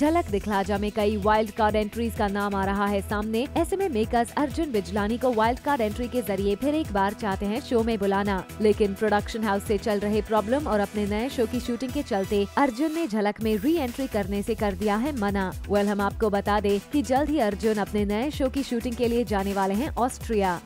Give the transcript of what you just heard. झलक दिखला जा में कई वाइल्ड कार्ड एंट्रीज का नाम आ रहा है सामने। ऐसे में मेकर्स अर्जुन बिजलानी को वाइल्ड कार्ड एंट्री के जरिए फिर एक बार चाहते हैं शो में बुलाना, लेकिन प्रोडक्शन हाउस से चल रहे प्रॉब्लम और अपने नए शो की शूटिंग के चलते अर्जुन ने झलक में री एंट्री करने से कर दिया है मना। वेल, हम आपको बता दे कि जल्द ही अर्जुन अपने नए शो की शूटिंग के लिए जाने वाले हैं ऑस्ट्रिया।